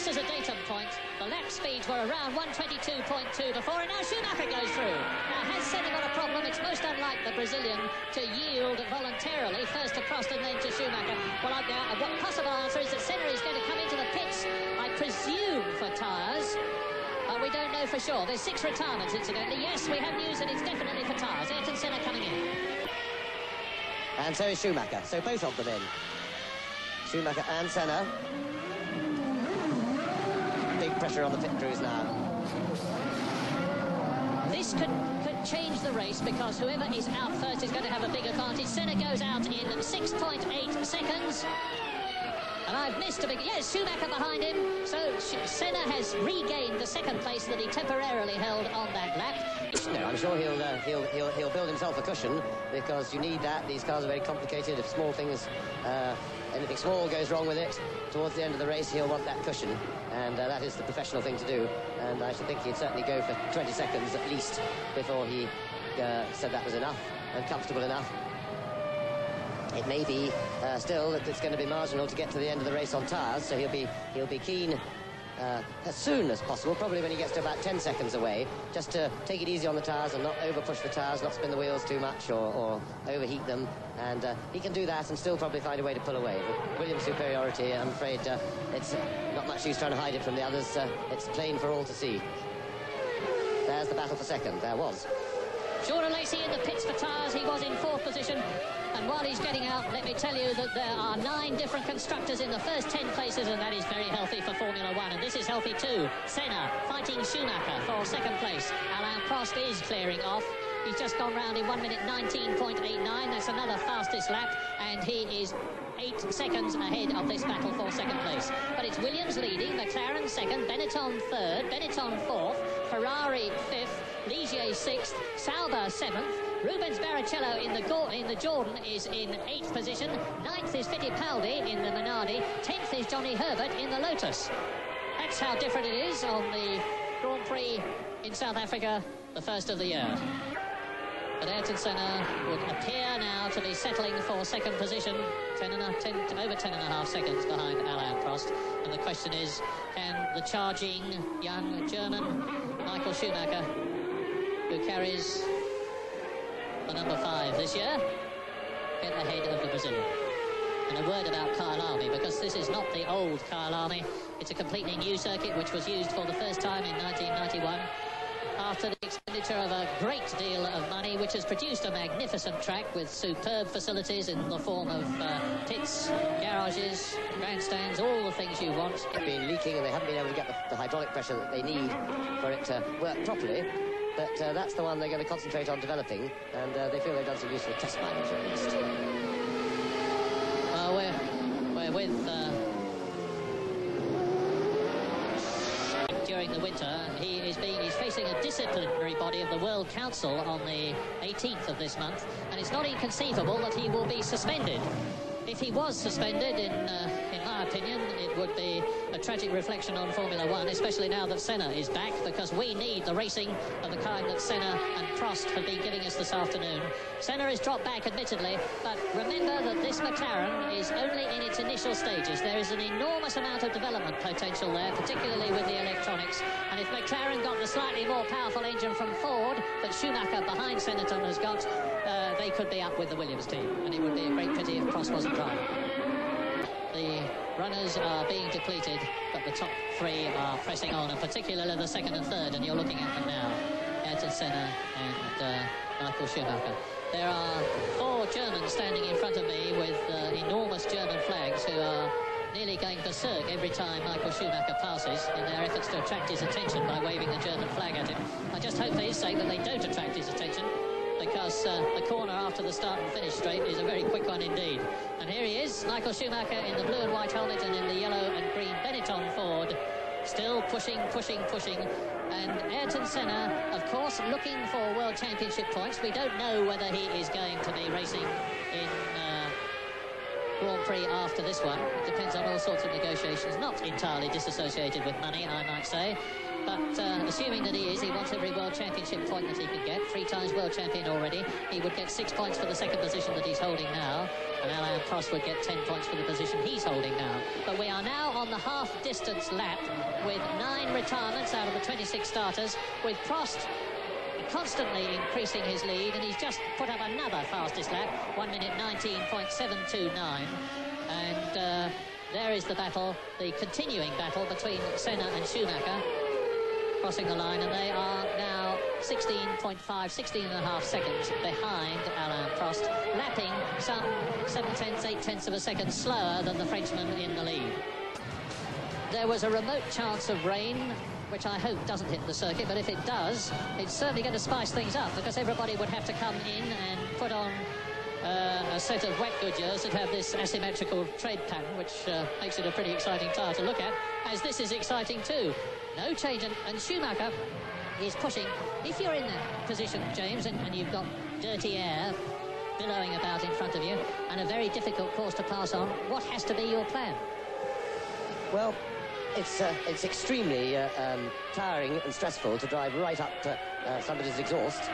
just as a datum point, the lap speeds were around 122.2 before, and now Schumacher goes through. Now, has Senna got a problem? It's most unlike the Brazilian to yield voluntarily, first to Prost and then to Schumacher. Well, what possible answer is that Senna is going to come into the pits, I presume, for tyres. But we don't know for sure. There's 6 retirements, incidentally. Yes, we have news that it's definitely for tyres. Ayrton Senna coming in. And so is Schumacher. So both of them in. Schumacher and Senna. Big pressure on the pit crews now. This could change the race, because whoever is out first is going to have a big advantage. Senna goes out in 6.8 seconds. And I've missed a big... Yes, Schumacher behind him. So Senna has regained the second place that he temporarily held on that lap. No, I'm sure he'll build himself a cushion, because you need that. These cars are very complicated. If small things... anything small goes wrong with it, towards the end of the race he'll want that cushion, and that is the professional thing to do, and I should think he'd certainly go for 20 seconds at least before he said that was enough and comfortable enough. It may be still that it's going to be marginal to get to the end of the race on tyres, so he'll be keen as soon as possible, probably when he gets to about 10 seconds away, just to take it easy on the tyres and not over-push the tyres, not spin the wheels too much or overheat them. And he can do that and still probably find a way to pull away. But Williams' superiority, I'm afraid, it's not much use trying to hide it from the others. It's plain for all to see. There's the battle for second. There was. Jordan Lacey in the pits for tyres. He was in 4th position. And while he's getting out, let me tell you that there are 9 different constructors in the first 10 places, and that is very healthy for Formula One. And this is healthy too. Senna fighting Schumacher for second place. Alain Prost is clearing off. He's just gone round in 1:19.89. That's another fastest lap, and he is 8 seconds ahead of this battle for second place. But it's Williams leading, McLaren second, Benetton third, Benetton fourth, Ferrari fifth, Ligier sixth, Sauber seventh, Rubens Barrichello in the Jordan is in 8th position, 9th is Fittipaldi in the Minardi, 10th is Johnny Herbert in the Lotus. That's how different it is on the Grand Prix in South Africa, the first of the year. But Ayrton Senna would appear now to be settling for second position, over 10.5 seconds behind Alain Prost. And the question is, can the charging young German Michael Schumacher, who carries the number 5 this year, get ahead of the Brazilian? And a word about Kyalami, because this is not the old Kyalami. It's a completely new circuit which was used for the first time in 1991. After the expenditure of a great deal of money, which has produced a magnificent track with superb facilities in the form of pits, garages, grandstands, all the things you want. They've been leaking and they haven't been able to get the hydraulic pressure that they need for it to work properly, but that's the one they're going to concentrate on developing, and they feel they've done some useful test mileage at least. Well, we're with... during the winter, he's facing a disciplinary body of the World Council on the 18th of this month, and it's not inconceivable that he will be suspended. If he was suspended, in my opinion, it would be a tragic reflection on Formula One, especially now that Senna is back, because we need the racing of the kind that Senna and Prost have been giving us this afternoon. Senna is dropped back, admittedly, but remember that this McLaren is only in its initial stages. There is an enormous amount of development potential there, particularly with the electronics. And if McLaren got the slightly more powerful engine from Ford that Schumacher behind Senna has got, they could be up with the Williams team, and it would be a great pity if Prost wasn't driving. The runners are being depleted, but the top 3 are pressing on, and particularly the 2nd and 3rd, and you're looking at them now, Ayrton Senna and Michael Schumacher. There are 4 Germans standing in front of me with enormous German flags, who are nearly going berserk every time Michael Schumacher passes in their efforts to attract his attention by waving the German flag at him. I just hope for his sake that they don't attract his attention, because the corner after the start and finish straight is a very quick one indeed. And here he is, Michael Schumacher in the blue and white helmet and in the yellow and green Benetton Ford, still pushing. And Ayrton Senna, of course, looking for World Championship points. We don't know whether he is going to be racing in Grand Prix after this one. It depends on all sorts of negotiations, not entirely disassociated with money, I might say. But assuming that he is, he wants every World Championship point that he can get. 3 times World Champion already. He would get 6 points for the 2nd position that he's holding now. And Alain Prost would get 10 points for the position he's holding now. But we are now on the half-distance lap with 9 retirements out of the 26 starters, with Prost constantly increasing his lead, and he's just put up another fastest lap, 1:19.729. And there is the battle, the continuing battle between Senna and Schumacher, crossing the line, and they are now 16.5 seconds behind Alain Prost, lapping some 0.7, 0.8 of a second slower than the Frenchman in the lead. There was a remote chance of rain, which I hope doesn't hit the circuit, but if it does, it's certainly going to spice things up, because everybody would have to come in and put on a set of wet Goodyears that have this asymmetrical tread pattern, which makes it a pretty exciting tyre to look at, as this is exciting too. No change, and Schumacher is pushing. If you're in that position, James, and you've got dirty air billowing about in front of you, and a very difficult course to pass on, what has to be your plan? Well, it's extremely tiring and stressful to drive right up to somebody's exhaust.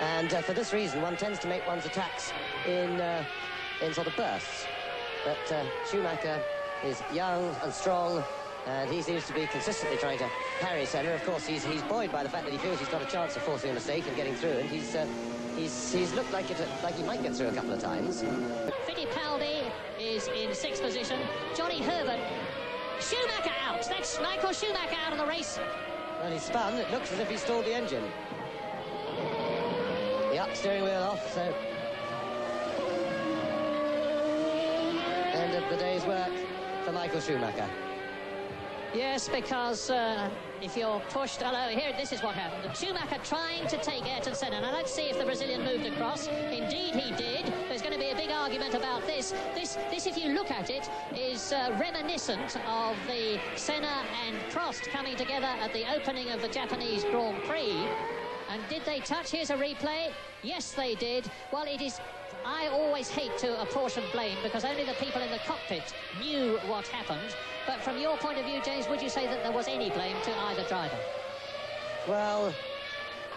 And for this reason, one tends to make one's attacks in sort of bursts. But Schumacher is young and strong, and he seems to be consistently trying to parry Senna. Of course, he's buoyed by the fact that he feels he's got a chance of forcing a mistake and getting through, and he's looked like he might get through a couple of times. Fittipaldi is in sixth position. Johnny Herbert, Schumacher out. That's Michael Schumacher out of the race. Well, he spun. It looks as if he stalled the engine. Yep, steering wheel off, so... end of the day's work for Michael Schumacher. Yes, because if you're pushed... Hello, here, this is what happened. Schumacher trying to take Ayrton Senna. Now, let's see if the Brazilian moved across. Indeed, he did. There's going to be a big argument about this. This, if you look at it, is reminiscent of the Senna and Prost coming together at the opening of the Japanese Grand Prix. And did they touch? Here's a replay. Yes, they did. Well, it is... I always hate to apportion blame, because only the people in the cockpit knew what happened. But from your point of view, James, would you say that there was any blame to either driver? Well,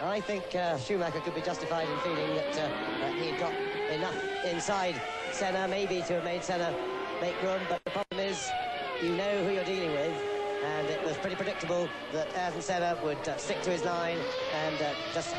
I think Schumacher could be justified in feeling that, he'd got enough inside Senna, maybe to have made Senna make room. But the problem is, you know who you're dealing with, and it was pretty predictable that Ayrton Senna would stick to his line and just...